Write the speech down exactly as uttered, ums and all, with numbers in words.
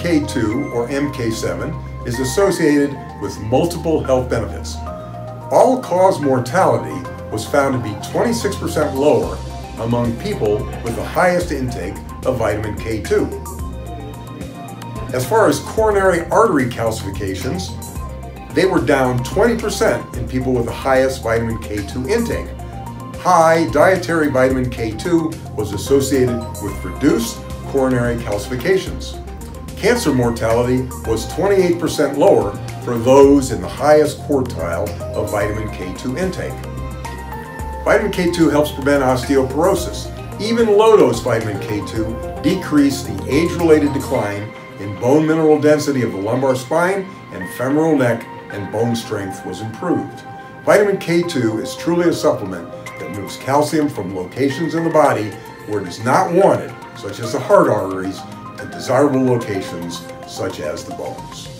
K two or M K seven is associated with multiple health benefits. All-cause mortality was found to be twenty-six percent lower among people with the highest intake of vitamin K two. As far as coronary artery calcifications, they were down twenty percent in people with the highest vitamin K two intake. High dietary vitamin K two was associated with reduced coronary calcifications. Cancer mortality was twenty-eight percent lower for those in the highest quartile of vitamin K two intake. Vitamin K two helps prevent osteoporosis. Even low-dose vitamin K two decreased the age-related decline in bone mineral density of the lumbar spine and femoral neck, and bone strength was improved. Vitamin K two is truly a supplement that moves calcium from locations in the body where it is not wanted, such as the heart arteries, to desirable locations, such as the bones.